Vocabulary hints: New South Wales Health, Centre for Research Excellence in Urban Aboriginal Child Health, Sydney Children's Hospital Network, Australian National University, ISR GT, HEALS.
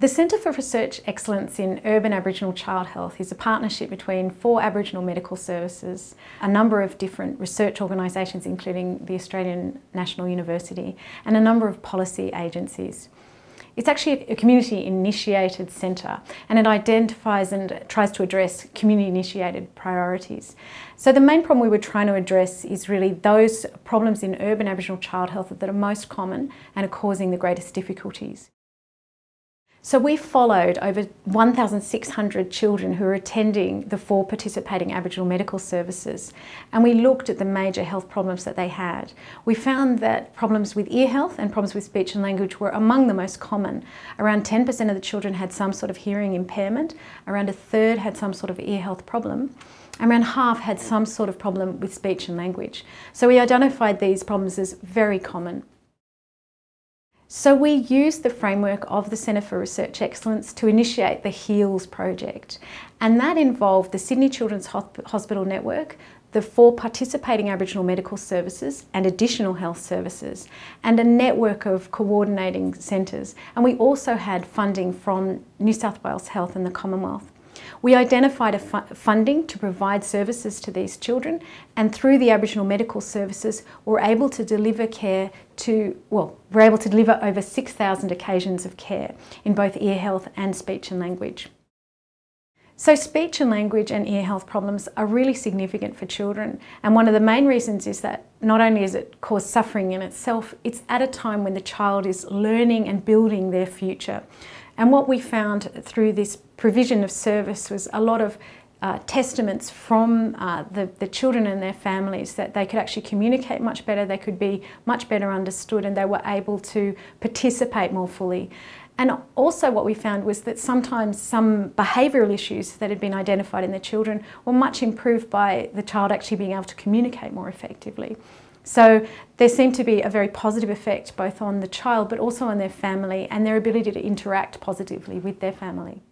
The Centre for Research Excellence in Urban Aboriginal Child Health is a partnership between 4 Aboriginal medical services, a number of different research organisations including the Australian National University, and a number of policy agencies. It's actually a community-initiated centre, and it identifies and tries to address community-initiated priorities. So the main problem we were trying to address is really those problems in urban Aboriginal child health that are most common and are causing the greatest difficulties. So we followed over 1,600 children who were attending the 4 participating Aboriginal medical services, and we looked at the major health problems that they had. We found that problems with ear health and problems with speech and language were among the most common. Around 10% of the children had some sort of hearing impairment, around a third had some sort of ear health problem, and around half had some sort of problem with speech and language. So we identified these problems as very common. So we used the framework of the Centre for Research Excellence to initiate the HEALS project, and that involved the Sydney Children's Hospital Network, the 4 participating Aboriginal medical services and additional health services, and a network of coordinating centres, and we also had funding from New South Wales Health and the Commonwealth. We identified a funding to provide services to these children, and through the Aboriginal medical services we're able to deliver care to, we're able to deliver over 6,000 occasions of care in both ear health and speech and language. So speech and language and ear health problems are really significant for children, and one of the main reasons is that not only is it cause suffering in itself, it's at a time when the child is learning and building their future. And what we found through this provision of service was a lot of testaments from the children and their families that they could actually communicate much better, they could be much better understood, and they were able to participate more fully. And also what we found was that sometimes some behavioural issues that had been identified in the children were much improved by the child actually being able to communicate more effectively. So there seemed to be a very positive effect both on the child but also on their family and their ability to interact positively with their family.